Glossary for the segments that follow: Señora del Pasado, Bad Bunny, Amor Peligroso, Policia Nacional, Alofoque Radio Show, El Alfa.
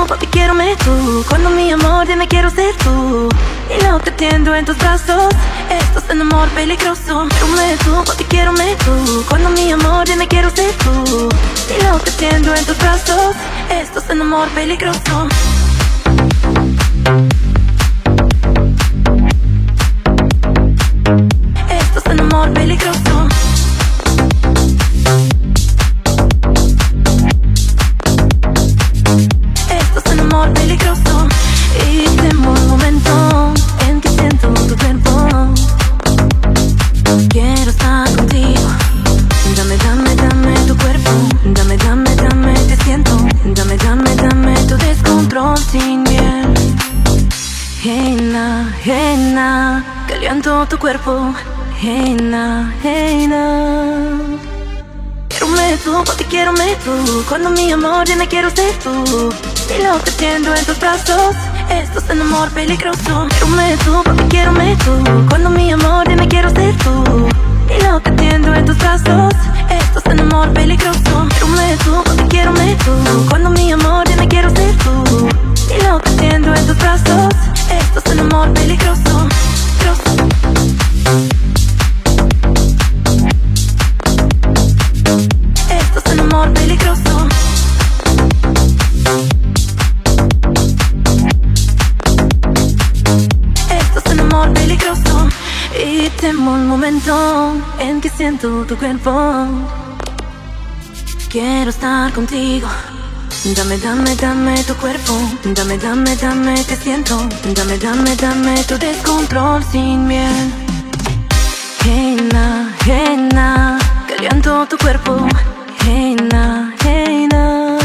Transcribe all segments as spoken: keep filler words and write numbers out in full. tú, papi, quiérame tú. Cuando mi amor, dime quiero ser tú. Y lo que tiendo en tus brazos, esto es un amor peligroso. Quiérame tú, papi, quiérame tú. Cuando mi amor, dime quiero ser tú. Y lo que tiendo en tus brazos, esto es un amor peligroso. Esto es un amor peligroso. Caliento tu cuerpo, hey na, hey na. Quiérame tú, papi, quiérame tú. Cuando mi amor, yo me quiero ser tú. Y lo que tiendo en tus brazos, esto es un amor peligroso. Quiérame tú, papi, quiérame tú. Cuando mi amor, yo me quiero ser tú. Y lo que tiendo en tus brazos, esto es un amor peligroso. Quiérame tú, papi, quiérame tú. Cuando mi amor, yo me quiero ser tú. Y lo que tiendo en tus brazos, esto es un amor peligroso. Esto es un amor peligroso. Esto es un amor peligroso. Y temo el momento en que siento tu cuerpo. Quiero estar contigo. Dame, dame, dame tu cuerpo. Dame, dame, dame te siento. Dame, dame, dame tu descontrol sin miel. Hey na, hey na. Caliento tu cuerpo. Hey na, hey na.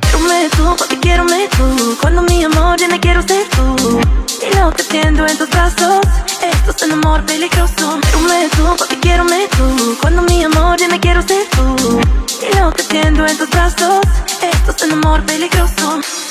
Quiérame tú, papi, quiérame tú. Cuando mi amor, yo me quiero ser tú. Y lo que tiendo en tus brazos, esto es un amor peligroso. Quiérame tú, papi, quiérame tú. Cuando mi amor, yo me quiero ser tú. Y lo que tiendo en tus brazos, esto es un amor peligroso.